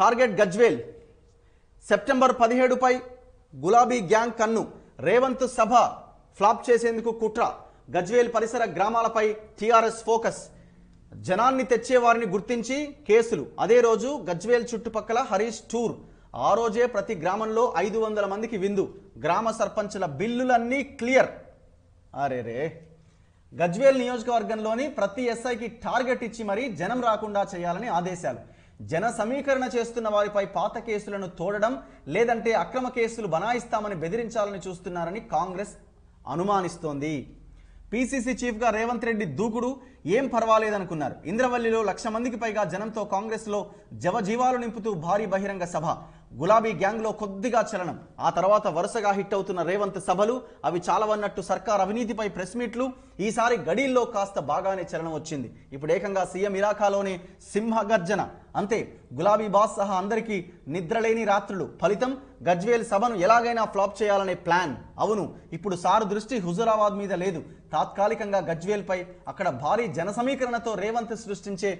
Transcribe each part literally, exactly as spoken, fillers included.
Target Gajwel September పదిహేడు పై గులాబీ gang కన్ను రేవంత్ సభ ఫ్లాప్ చేసేందుకు కుట్ర గజ్వేల్ పరిసర గ్రామాలపై టిఆర్ఎస్ ఫోకస్ జనాన్ని తెచ్చే వారిని గుర్తించి కేసులు అదే రోజు గజ్వేల్ చుట్టుపక్కల హరీష్ టూర్ ఆ రోజే ప్రతి గ్రామంలో ఐదు వందల మందికి విందు గ్రామ సర్పంచుల బిల్లులన్నీ క్లియర్ అరేరే గజ్వేల్ నియోజకవర్గంలోని ప్రతి ఎస్ఐకి టార్గెట్ ఇచ్చి మరీ జనం రాకుండా చేయాలని ఆదేశాలు జన సమీకరణ చేస్తున్న వారిపై పాత కేసులను తోడడం లేదంటే అక్రమ కేసులు బనాయిస్తామని బెదిరించాలని చూస్తున్నారని కాంగ్రెస్ అనుమానిస్తోంది పీసీసీ చీఫ్గా రేవంత్ రెడ్డి దూకుడు ఏం పర్వాలేదనుకున్నారు ఇంద్రవల్లిలో లక్ష మందికి పైగా జనంతో కాంగ్రెస్లో జవజీవాలు నింపుతూ భారీ బహిరంగ సభ గులాబీ గ్యాంగ్లో కొద్దిగా చలనం ఆ తర్వాత వరుసగా హిట్ అవుతున్న రేవంత్ సభలు అవి చాలవన్నట్టు సర్కార్ అవినీతిపై ప్రెస్ మీట్లు ఈసారి గడీల్లో కాస్త బాగానే చలనం వచ్చింది ఇప్పుడు ఏకంగా సీఎం ఇరాకాలోనే సింహగర్జన అంతే గులాబీ బాస్ సహా అందరికీ నిద్రలేని రాత్రులు ఫలితం గజ్వేల్ సభను ఎలాగైనా ఫ్లాప్ చేయాలనే ప్లాన్ అవును ఇప్పుడు సార్ దృష్టి హుజూరాబాద్ మీద లేదు తాత్కాలికంగా గజ్వేల్పై అక్కడ భారీ జన సమీకరణతో రేవంత్ సృష్టించే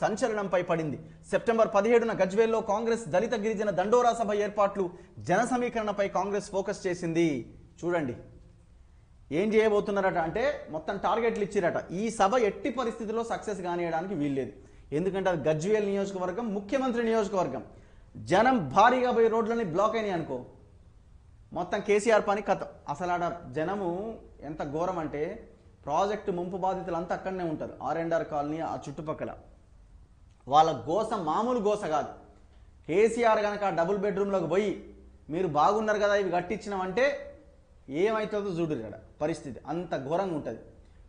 సంచలనంపై పడింది సెప్టెంబర్ పదిహేడున గజ్వేల్లో కాంగ్రెస్ దళిత గిరిజన దండోరా సభ ఏర్పాట్లు జన సమీకరణపై కాంగ్రెస్ ఫోకస్ చేసింది చూడండి ఏం చేయబోతున్నారట అంటే మొత్తం టార్గెట్లు ఇచ్చిరట ఈ సభ ఎట్టి పరిస్థితుల్లో సక్సెస్ కానియడానికి వీల్లేదు ఎందుకంటే అది గజ్వేల్ నియోజకవర్గం ముఖ్యమంత్రి నియోజకవర్గం జనం భారీగా పోయి రోడ్లని బ్లాక్ అయినాయి అనుకో మొత్తం కేసీఆర్ పని కథ అసలు ఆడ జనము ఎంత ఘోరం అంటే ప్రాజెక్టు ముంపు బాధితులంతా అక్కడనే ఉంటారు ఆర్ అండ్ ఆర్ కాలనీ ఆ చుట్టుపక్కల వాళ్ళ గోస మామూలు గోస కాదు కేసీఆర్ కనుక ఆ డబుల్ బెడ్రూమ్లోకి పోయి మీరు బాగున్నారు కదా ఇవి కట్టించినామంటే ఏమవుతుందో చూడరు ఇక్కడ పరిస్థితి అంత ఘోరంగా ఉంటుంది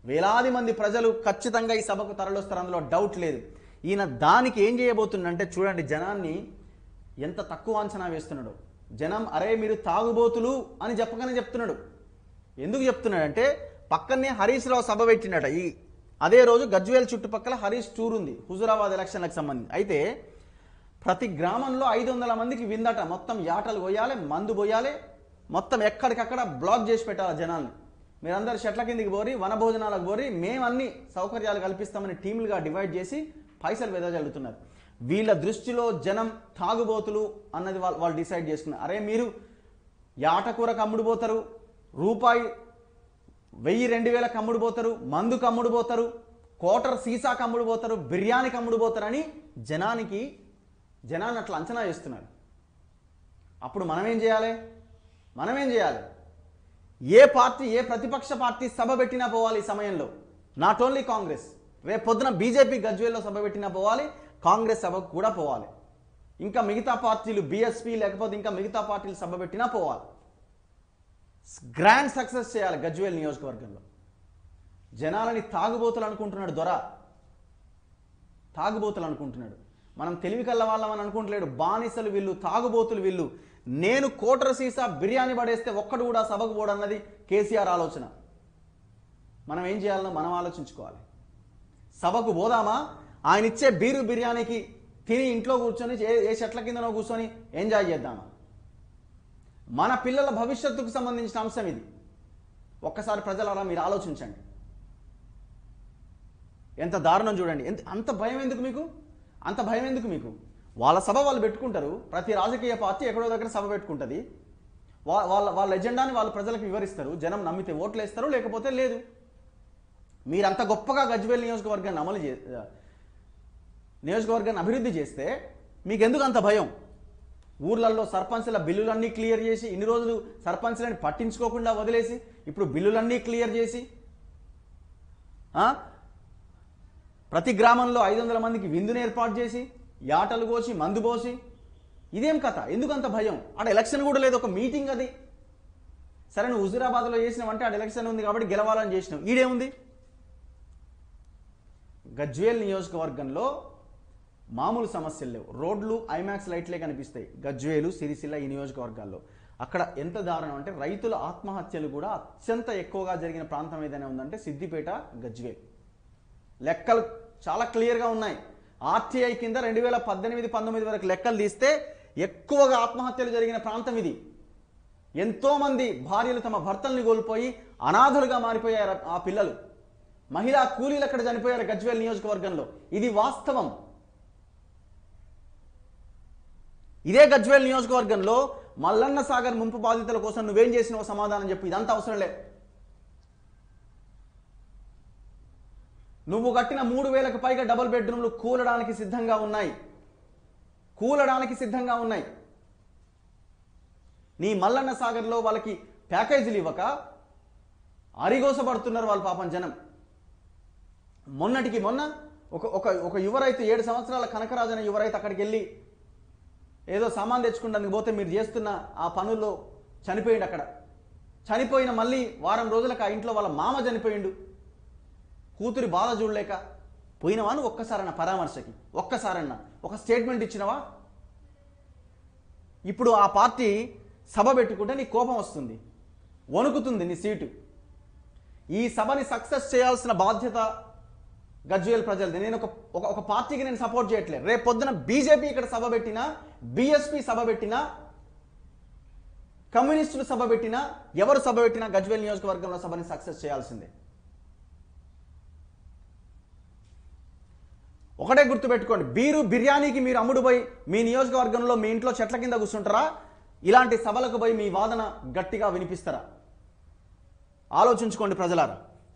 వేలాది మంది ప్రజలు ఖచ్చితంగా ఈ సభకు తరలిస్తారు అందులో డౌట్ లేదు ఈయన దానికి ఏం చేయబోతుందంటే చూడండి జనాన్ని ఎంత తక్కువ అంచనా వేస్తున్నాడు జనం అరే మీరు తాగుబోతులు అని చెప్పకనే చెప్తున్నాడు ఎందుకు చెప్తున్నాడంటే పక్కనే హరీష్ రావు సభ పెట్టినట ఈ అదే రోజు గజ్వేల్ చుట్టుపక్కల హరీష్ టూర్ ఉంది హుజూరాబాద్ ఎలక్షన్లకు సంబంధించి అయితే ప్రతి గ్రామంలో ఐదు వందల మందికి విందట మొత్తం యాటలు పోయాలి మందు పోయాలి మొత్తం ఎక్కడికక్కడ బ్లాక్ చేసి పెట్టాలి జనాల్ని మీరందరూ షట్ల కిందికి పోరి వనభోజనాలకు పోరి మేమన్నీ సౌకర్యాలు కల్పిస్తామని టీములుగా డివైడ్ చేసి పైసలు వెదజల్లుతున్నారు వీళ్ళ దృష్టిలో జనం తాగుబోతులు అన్నది వాళ్ళు వాళ్ళు డిసైడ్ చేసుకున్నారు అరే మీరు యాటకూర కమ్ముడు పోతారు రూపాయి వెయ్యి రెండు వేల కమ్ముడు పోతారు మందు కమ్ముడు పోతారు కోటర్ సీసా కమ్ముడు పోతారు బిర్యానీ కమ్ముడు పోతారని జనానికి జనాన్ని అట్లా అంచనా వేస్తున్నారు అప్పుడు మనమేం చేయాలి మనమేం చేయాలి ఏ పార్టీ ఏ ప్రతిపక్ష పార్టీ సభ పెట్టినా పోవాలి ఈ సమయంలో నాట్ ఓన్లీ కాంగ్రెస్ రేపు పొద్దున బీజేపీ గజ్వేల్లో సభ పెట్టినా పోవాలి కాంగ్రెస్ సభకు కూడా పోవాలి ఇంకా మిగతా పార్టీలు బీఎస్పీ లేకపోతే ఇంకా మిగతా పార్టీలు సభ పెట్టినా పోవాలి గ్రాండ్ సక్సెస్ చేయాలి గజ్వేల్ నియోజకవర్గంలో జనాలని తాగుబోతులు అనుకుంటున్నాడు దొర తాగుబోతులు అనుకుంటున్నాడు మనం తెలివి కల్ల వాళ్ళమని అనుకుంటలేడు బానిసలు వీళ్ళు తాగుబోతులు వీళ్ళు నేను కోటర్ సీసా బిర్యానీ పడేస్తే ఒక్కడు కూడా సభకు పోడన్నది కేసీఆర్ ఆలోచన మనం ఏం చేయాలనో మనం ఆలోచించుకోవాలి సభకు పోదామా ఆయన ఇచ్చే బీరు బిర్యానీకి తిని ఇంట్లో కూర్చొని ఏ చెట్ల కిందనో కూర్చొని ఎంజాయ్ చేద్దామా మన పిల్లల భవిష్యత్తుకు సంబంధించిన అంశం ఇది ఒక్కసారి ప్రజలారా మీరు ఆలోచించండి ఎంత దారుణం చూడండి ఎంత అంత భయం ఎందుకు మీకు అంత భయం ఎందుకు మీకు వాళ్ళ సభ వాళ్ళు పెట్టుకుంటారు ప్రతి రాజకీయ పార్టీ ఎక్కడో దగ్గర సభ పెట్టుకుంటుంది వాళ్ళ వాళ్ళ ఎజెండాని వాళ్ళు ప్రజలకు వివరిస్తారు జనం నమ్మితే ఓట్లు వేస్తారు లేకపోతే లేదు మీరంత గొప్పగా గజ్వేల్ నియోజకవర్గాన్ని అమలు చే నియోజకవర్గాన్ని అభివృద్ధి చేస్తే మీకు ఎందుకు అంత భయం ఊర్లలో సర్పంచ్ల బిల్లులన్నీ క్లియర్ చేసి ఇన్ని రోజులు సర్పంచ్లని పట్టించుకోకుండా వదిలేసి ఇప్పుడు బిల్లులన్నీ క్లియర్ చేసి ప్రతి గ్రామంలో ఐదు వందల మందికి విందును ఏర్పాటు చేసి యాటలు కోసి మందు పోసి ఇదేం కథ ఎందుకంత భయం ఆడ ఎలక్షన్ కూడా లేదు ఒక మీటింగ్ అది సరే నువ్వు హుజూరాబాద్లో చేసినావంటే ఆడ ఎలక్షన్ ఉంది కాబట్టి గెలవాలని చేసినావు ఈడేముంది గజ్వేల్ నియోజకవర్గంలో మామూలు సమస్యలు లేవు రోడ్లు ఐమాక్స్ లైట్లే కనిపిస్తాయి గజ్వేలు సిరిసిల్ల ఈ నియోజకవర్గాల్లో అక్కడ ఎంత దారుణం అంటే రైతుల ఆత్మహత్యలు కూడా అత్యంత ఎక్కువగా జరిగిన ప్రాంతం ఏదైనా ఉందంటే సిద్దిపేట గజ్వేల్ లెక్కలు చాలా క్లియర్గా ఉన్నాయి ఆర్టీఐ కింద రెండు వేల పద్దెనిమిది పంతొమ్మిది వరకు లెక్కలు తీస్తే ఎక్కువగా ఆత్మహత్యలు జరిగిన ప్రాంతం ఇది ఎంతోమంది భార్యలు తమ భర్తల్ని కోల్పోయి అనాథులుగా మారిపోయారు ఆ పిల్లలు మహిళా కూలీలు అక్కడ చనిపోయారు గజ్వేల్ నియోజకవర్గంలో ఇది వాస్తవం ఇదే గజ్వేల్ నియోజకవర్గంలో మల్లన్న సాగర్ ముంపు బాధితుల కోసం నువ్వేం చేసినో సమాధానం చెప్పు. ఇదంతా అవసరం లేదు. నువ్వు కట్టిన మూడు వేలకు పైగా డబుల్ బెడ్రూమ్లు కూలడానికి సిద్ధంగా ఉన్నాయి కూలడానికి సిద్ధంగా ఉన్నాయి నీ మల్లన్న సాగర్లో వాళ్ళకి ప్యాకేజీలు ఇవ్వక అరిగోసపడుతున్నారు వాళ్ళ పాపం జనం. మొన్నటికి మొన్న ఒక ఒక ఒక యువరైతే ఏడు సంవత్సరాల కనకరాజు అనే యువరైతే అక్కడికి వెళ్ళి ఏదో సామాన్ తెచ్చుకుంటానికి పోతే మీరు చేస్తున్న ఆ పనుల్లో చనిపోయిండు. అక్కడ చనిపోయిన మళ్ళీ వారం రోజులకు ఆ ఇంట్లో వాళ్ళ మామ చనిపోయిండు. కూతురి బాధ చూడలేక పోయినవా నువ్వు? ఒక్కసారన్నా పరామర్శకి ఒక్కసారన్నా ఒక స్టేట్మెంట్ ఇచ్చినవా? ఇప్పుడు ఆ పార్టీ సభ పెట్టుకుంటే నీ కోపం వస్తుంది, వణుకుతుంది నీ సీటు. ఈ సభని సక్సెస్ చేయాల్సిన బాధ్యత గజ్వేల్ ప్రజలది. నేను ఒక ఒక పార్టీకి నేను సపోర్ట్ చేయట్లేదు. రేపు పొద్దున బీజేపీ ఇక్కడ సభ పెట్టినా, బీఎస్పీ సభ పెట్టినా, కమ్యూనిస్టులు సభ పెట్టినా, ఎవరు సభ పెట్టినా గజ్వేల్ నియోజకవర్గంలో సభని సక్సెస్ చేయాల్సిందే. ఒకటే గుర్తుపెట్టుకోండి, బీరు బిర్యానీకి మీరు అమ్ముడు పోయి మీ నియోజకవర్గంలో మీ ఇంట్లో చెట్ల కింద కూర్చుంటారా? ఇలాంటి సభలకు పోయి మీ వాదన గట్టిగా వినిపిస్తారా? ఆలోచించుకోండి ప్రజలారా.